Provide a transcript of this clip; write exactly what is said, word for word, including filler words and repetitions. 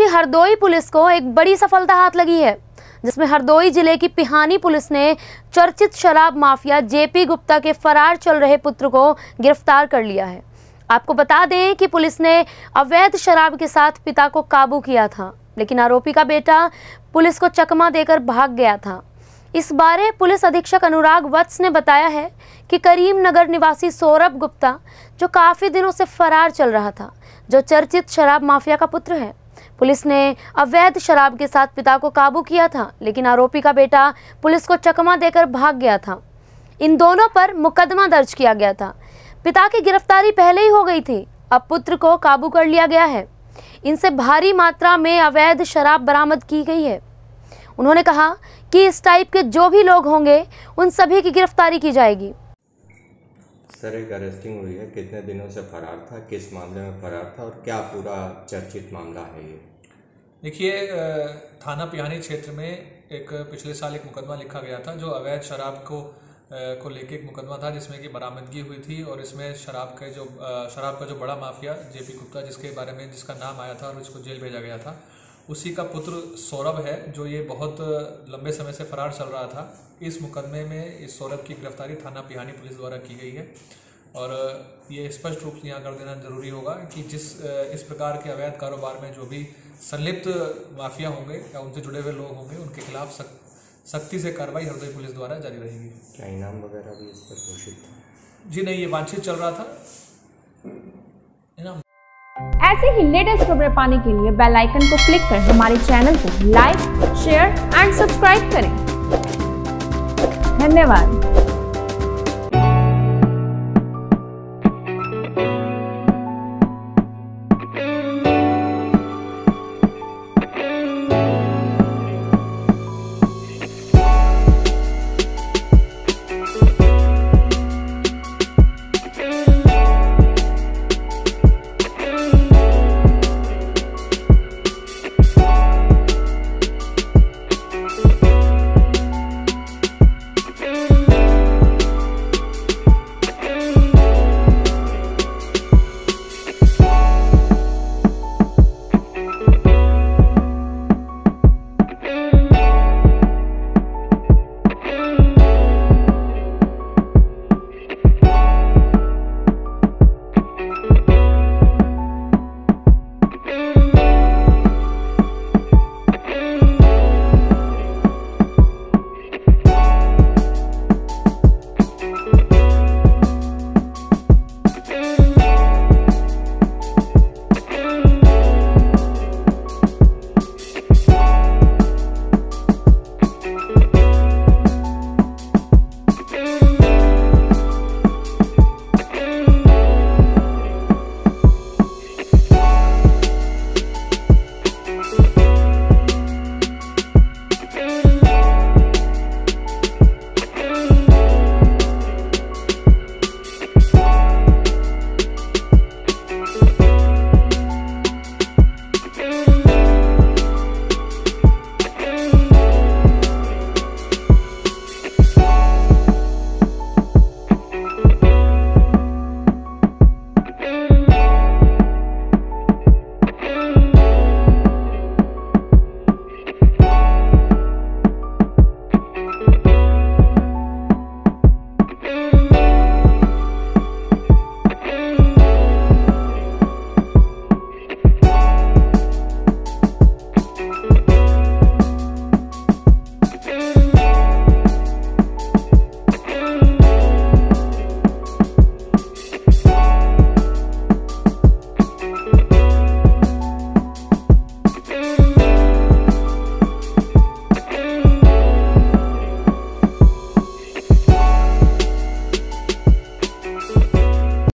महाराष्ट्र की हरदोई पुलिस को एक बड़ी सफलता हाथ लगी है, जिसमें हरदोई जिले की पिहानी पुलिस ने चर्चित शराब माफिया जेपी गुप्ता के फरार चल रहे पुत्र को गिरफ्तार कर लिया है। आपको बता दें कि पुलिस ने अवैध शराब के साथ पिता को काबू किया था, लेकिन आरोपी का बेटा पुलिस को चकमा देकर भाग गया था। इस बारे पुलिस अधीक्षक अनुराग वत्स ने बताया है कि करीमनगर निवासी सौरभ गुप्ता, जो काफ़ी दिनों से फरार चल रहा था, जो चर्चित शराब माफिया का पुत्र है, पुलिस ने अवैध शराब के साथ पिता को काबू किया था, लेकिन आरोपी का बेटा पुलिस को चकमा देकर भाग गया था। इन दोनों पर मुकदमा दर्ज किया गया था। पिता की गिरफ्तारी पहले ही हो गई थी, अब पुत्र को काबू कर लिया गया है। इनसे भारी मात्रा में अवैध शराब बरामद की गई है। उन्होंने कहा कि इस टाइप के जो भी लोग होंगे उन सभी की गिरफ्तारी की जाएगी। सर, एक अरेस्टिंग हुई है, कितने दिनों से फरार था, किस मामले में फरार था और क्या पूरा चर्चित मामला है ये? देखिए, थाना पिहानी क्षेत्र में एक पिछले साल एक मुकदमा लिखा गया था, जो अवैध शराब को को लेके एक मुकदमा था, जिसमें कि बरामदगी हुई थी। और इसमें शराब के जो शराब का जो बड़ा माफिया जेपी गुप्ता, जिसके बारे में जिसका नाम आया था और उसको जेल भेजा गया था, उसी का पुत्र सौरभ है, जो ये बहुत लंबे समय से फरार चल रहा था। इस मुकदमे में इस सौरभ की गिरफ्तारी थाना पिहानी पुलिस द्वारा की गई है। और ये स्पष्ट रूप से यहाँ कर देना जरूरी होगा कि जिस इस प्रकार के अवैध कारोबार में जो भी संलिप्त माफिया होंगे या उनसे जुड़े हुए लोग होंगे, उनके खिलाफ सख्त सख्ती से कार्रवाई हरदोई पुलिस द्वारा जारी रहेगी। क्या इनाम वगैरह भी इस पर घोषित था? जी नहीं, ये वांछित चल रहा था इनाम। ऐसे ही लेटेस्ट खबरें पाने के लिए बेल आइकन को क्लिक कर हमारे चैनल को लाइक, शेयर एंड सब्सक्राइब करें। धन्यवाद।